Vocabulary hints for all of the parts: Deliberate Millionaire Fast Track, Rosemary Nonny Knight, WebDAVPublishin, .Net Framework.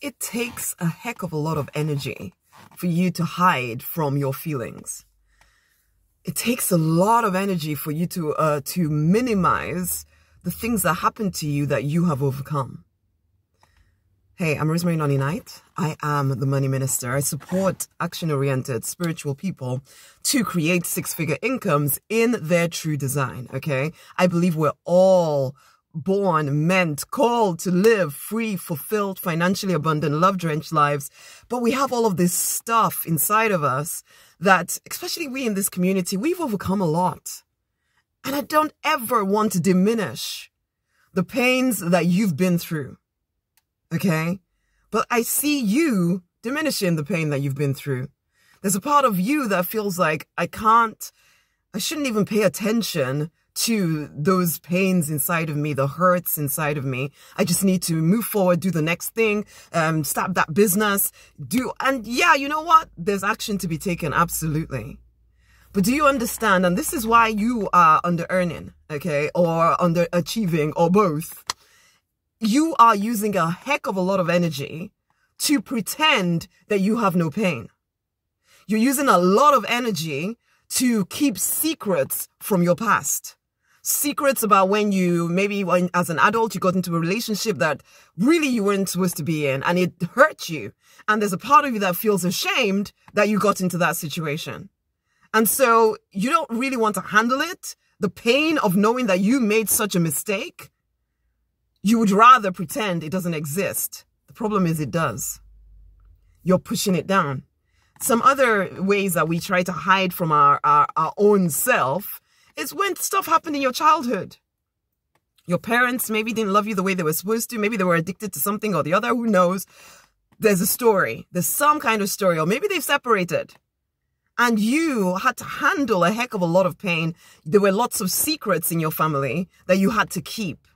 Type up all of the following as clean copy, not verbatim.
it takes a heck of a lot of energy for you to hide from your feelings. It takes a lot of energy for you to minimize the things that happen to you that you have overcome. Hey, I'm Rosemary Nonny Knight. I am the Money Minister. I support action-oriented spiritual people to create six-figure incomes in their true design, okay? I believe we're all born, meant, called to live free, fulfilled, financially abundant, love-drenched lives. But we have all of this stuff inside of us that, especially we in this community, we've overcome a lot. And I don't ever want to diminish the pains that you've been through. Okay? But I see you diminishing the pain that you've been through. There's a part of you that feels like I shouldn't even pay attention to those pains inside of me, the hurts inside of me. I just need to move forward, do the next thing, start that business, and yeah, you know what? There's action to be taken, absolutely. But do you understand? And this is why you are under-earning, okay? Or under-achieving, or both. You are using a heck of a lot of energy to pretend that you have no pain. You're using a lot of energy to keep secrets from your past. Secrets about when you, as an adult, you got into a relationship that really you weren't supposed to be in and it hurt you. And there's a part of you that feels ashamed that you got into that situation. And so you don't really want to handle it. The pain of knowing that you made such a mistake, you would rather pretend it doesn't exist. The problem is it does. You're pushing it down. Some other ways that we try to hide from our own self is when stuff happened in your childhood. Your parents maybe didn't love you the way they were supposed to. Maybe they were addicted to something or the other. Who knows? There's a story. There's some kind of story. Or maybe they've separated. And you had to handle a heck of a lot of pain. There were lots of secrets in your family that you had to keep.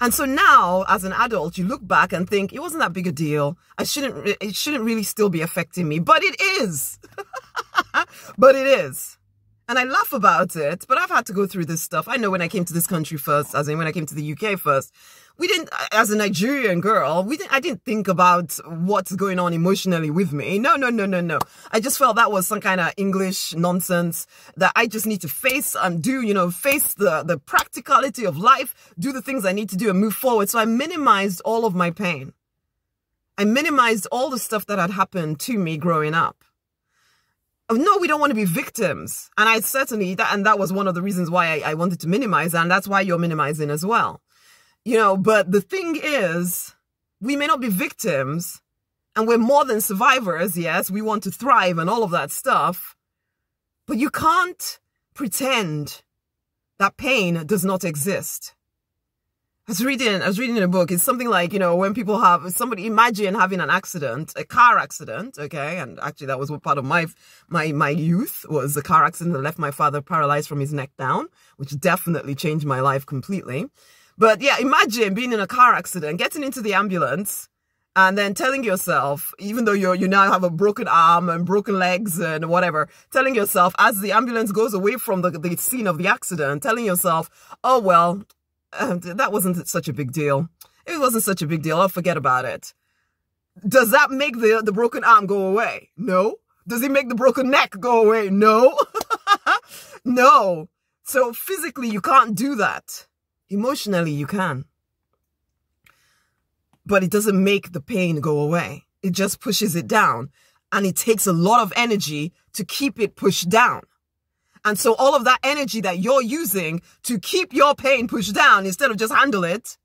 And so now, as an adult, you look back and think, it wasn't that big a deal. It shouldn't really still be affecting me. But it is. But it is. And I laugh about it, but I've had to go through this stuff. I know when I came to this country first, as in when I came to the UK first, as a Nigerian girl, I didn't think about what's going on emotionally with me. No. I just felt that was some kind of English nonsense that I just need to face and do, you know, face the practicality of life, do the things I need to do and move forward. So I minimized all of my pain. I minimized all the stuff that had happened to me growing up. No, we don't want to be victims. And I certainly, that was one of the reasons why I wanted to minimize, and that's why you're minimizing as well. You know, but the thing is, we may not be victims, and we're more than survivors, yes, we want to thrive and all of that stuff, but you can't pretend that pain does not exist. I was reading a book, it's something like, you know, when people have, somebody imagine having an accident, a car accident, okay, and actually that was what part of my youth was a car accident that left my father paralyzed from his neck down, which definitely changed my life completely. But yeah, imagine being in a car accident, getting into the ambulance, and then telling yourself, even though you now have a broken arm and broken legs and whatever, telling yourself as the ambulance goes away from the scene of the accident, telling yourself, oh, well, that wasn't such a big deal. It wasn't such a big deal. I'll forget about it. Does that make the broken arm go away? No. Does it make the broken neck go away? No. No. So physically, you can't do that. Emotionally, you can. But it doesn't make the pain go away. It just pushes it down. And it takes a lot of energy to keep it pushed down. And so all of that energy that you're using to keep your pain pushed down instead of just handle it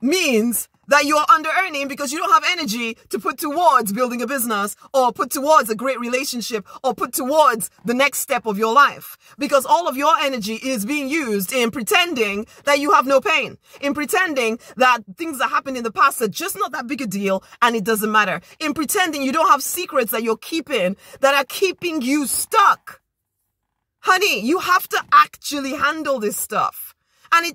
means that you're under-earning because you don't have energy to put towards building a business or put towards a great relationship or put towards the next step of your life. Because all of your energy is being used in pretending that you have no pain, in pretending that things that happened in the past are just not that big a deal and it doesn't matter, in pretending you don't have secrets that you're keeping that are keeping you stuck. Honey, you have to actually handle this stuff. And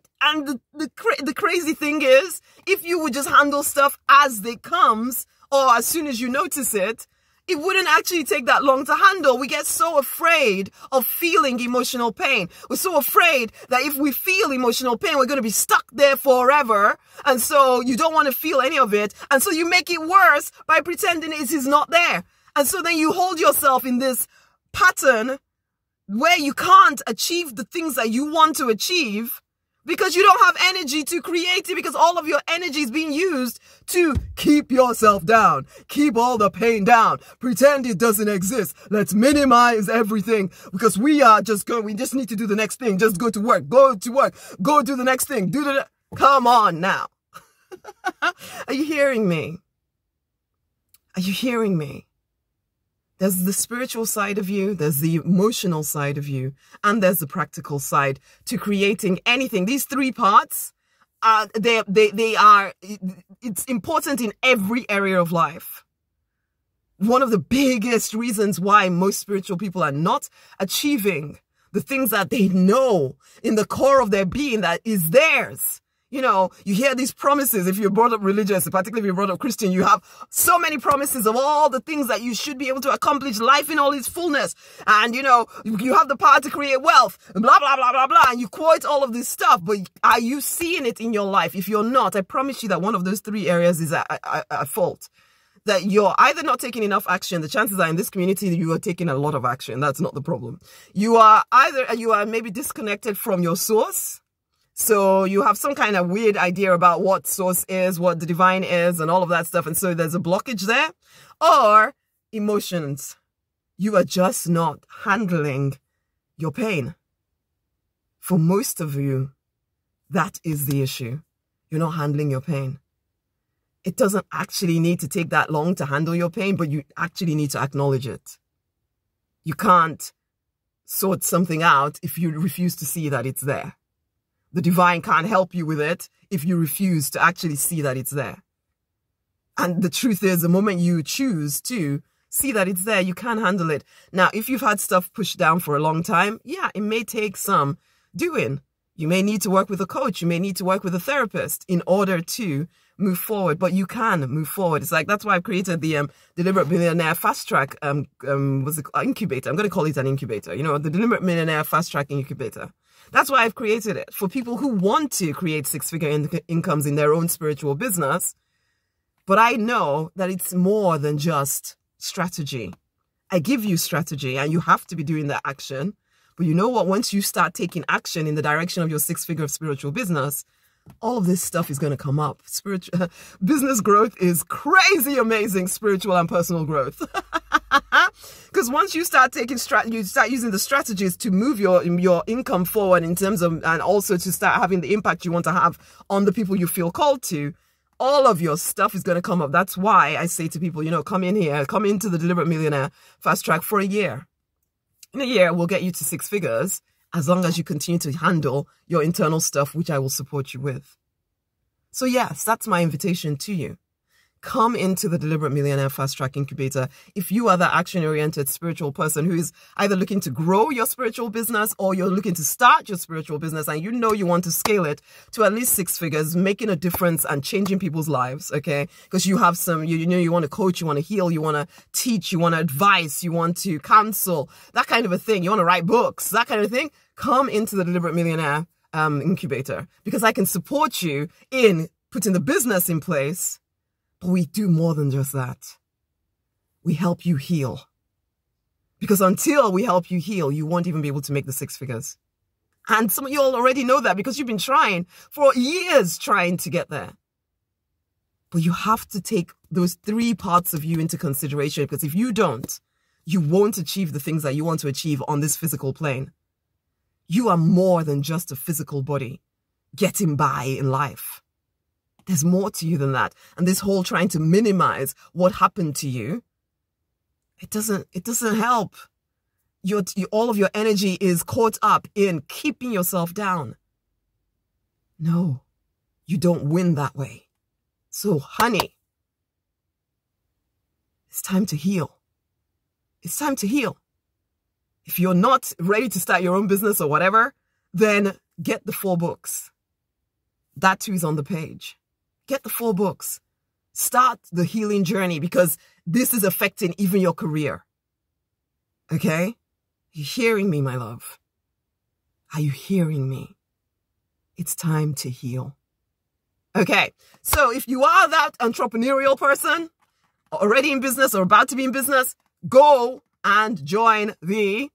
the crazy thing is, if you would just handle stuff as it comes, or as soon as you notice it, it wouldn't actually take that long to handle. We get so afraid of feeling emotional pain. We're so afraid that if we feel emotional pain, we're going to be stuck there forever. And so you don't want to feel any of it. And so you make it worse by pretending it is not there. And so then you hold yourself in this pattern where you can't achieve the things that you want to achieve because you don't have energy to create it, because all of your energy is being used to keep yourself down, keep all the pain down, pretend it doesn't exist. Let's minimize everything because we are just going, we just need to do the next thing. Just go to work, go do the next thing, do the, come on now. Are you hearing me? Are you hearing me? There's the spiritual side of you, there's the emotional side of you, and there's the practical side to creating anything. These three parts, it's important in every area of life. One of the biggest reasons why most spiritual people are not achieving the things that they know in the core of their being that is theirs. You know, you hear these promises. If you're brought up religious, particularly if you're brought up Christian, you have so many promises of all the things that you should be able to accomplish, life in all its fullness. And, you know, you have the power to create wealth, blah, blah, blah, blah, blah. And you quote all of this stuff. But are you seeing it in your life? If you're not, I promise you that one of those three areas is at fault. That you're either not taking enough action. The chances are in this community that you are taking a lot of action. That's not the problem. You are either, you are maybe disconnected from your source. So you have some kind of weird idea about what source is, what the divine is, and all of that stuff. And so there's a blockage there. Or emotions. You are just not handling your pain. For most of you, that is the issue. You're not handling your pain. It doesn't actually need to take that long to handle your pain, but you actually need to acknowledge it. You can't sort something out if you refuse to see that it's there. The divine can't help you with it if you refuse to actually see that it's there. And the truth is, the moment you choose to see that it's there, you can handle it. Now, if you've had stuff pushed down for a long time, yeah, it may take some doing. You may need to work with a coach. You may need to work with a therapist in order to move forward. But you can move forward. It's like, that's why I've created the Deliberate Millionaire Fast Track incubator. I'm going to call it an incubator. You know, the Deliberate Millionaire Fast Track incubator. That's why I've created it for people who want to create six-figure incomes in their own spiritual business. But I know that it's more than just strategy. I give you strategy and you have to be doing that action. But you know what? Once you start taking action in the direction of your six-figure spiritual business, all of this stuff is going to come up. Spiritual business growth is crazy amazing, spiritual and personal growth. Because once you start taking you start using the strategies to move your income forward in terms of, and also to start having the impact you want to have on the people you feel called to, all of your stuff is going to come up. That's why I say to people, you know, come in here, come into the Deliberate Millionaire Fast Track for a year. In a year, we'll get you to six figures as long as you continue to handle your internal stuff, which I will support you with. So yes, that's my invitation to you. Come into the Deliberate Millionaire Fast Track Incubator. If you are that action-oriented spiritual person who is either looking to grow your spiritual business or you're looking to start your spiritual business and you know you want to scale it to at least six figures, making a difference and changing people's lives, okay? Because you have some, you know, you want to coach, you want to heal, you want to teach, you want to advise, you want to counsel, that kind of a thing. You want to write books, that kind of thing. Come into the Deliberate Millionaire Incubator because I can support you in putting the business in place. But we do more than just that. We help you heal. Because until we help you heal, you won't even be able to make the six figures. And some of you all already know that because you've been trying for years trying to get there. But you have to take those three parts of you into consideration because if you don't, you won't achieve the things that you want to achieve on this physical plane. You are more than just a physical body getting by in life. There's more to you than that. And this whole trying to minimize what happened to you, it doesn't help. All of your energy is caught up in keeping yourself down. No, you don't win that way. So, honey, it's time to heal. It's time to heal. If you're not ready to start your own business or whatever, then get the 4 books. That too is on the page. Get the 4 books. Start the healing journey, because this is affecting even your career. Okay? You hearing me, my love? Are you hearing me? It's time to heal. Okay, so if you are that entrepreneurial person, already in business or about to be in business, go and join the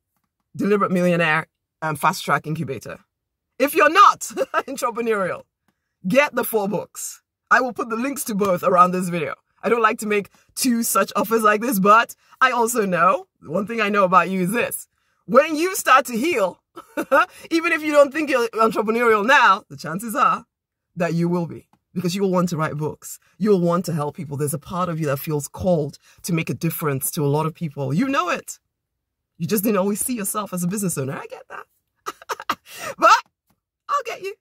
Deliberate Millionaire Fast Track Incubator. If you're not entrepreneurial, get the 4 books. I will put the links to both around this video. I don't like to make 2 such offers like this, but I also know, one thing I know about you is this. When you start to heal, even if you don't think you're entrepreneurial now, the chances are that you will be, because you will want to write books. You will want to help people. There's a part of you that feels called to make a difference to a lot of people. You know it. You just didn't always see yourself as a business owner. I get that. But I'll get you.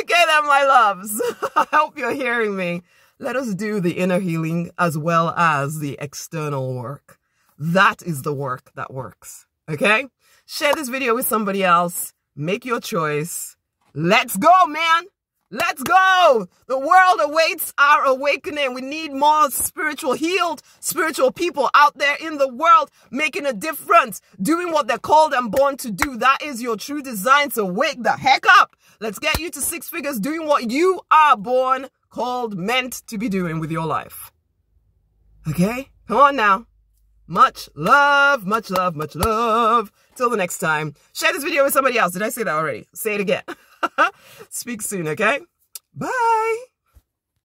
Okay then, my loves. I hope you're hearing me. Let us do the inner healing as well as the external work. That is the work that works. Okay? Share this video with somebody else. Make your choice. Let's go, man. Let's go. The world awaits our awakening. We need more spiritual people out there in the world making a difference, doing what they're called and born to do. That is your true design. So wake the heck up. Let's get you to 6 figures doing what you are born, called, meant to be doing with your life. Okay? Come on now. Much love, much love, much love. Till the next time. Share this video with somebody else. Did I say that already? Say it again. Speak soon, okay? Bye.